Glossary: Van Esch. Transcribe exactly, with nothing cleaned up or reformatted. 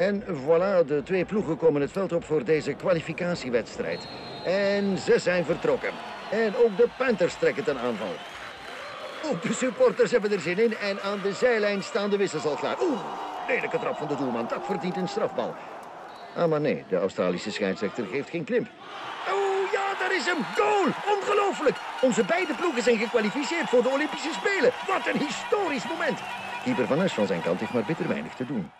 En voilà, de twee ploegen komen het veld op voor deze kwalificatiewedstrijd. En ze zijn vertrokken. En ook de Panthers trekken ten aanval. Ook de supporters hebben er zin in en aan de zijlijn staan de wissels al klaar. Oeh, lelijke trap van de doelman. Dat verdient een strafbal. Ah, maar nee, de Australische scheidsrechter geeft geen krimp. Oeh, ja, daar is hem. Goal! Ongelooflijk! Onze beide ploegen zijn gekwalificeerd voor de Olympische Spelen. Wat een historisch moment. Keeper Van Esch van zijn kant heeft maar bitter weinig te doen.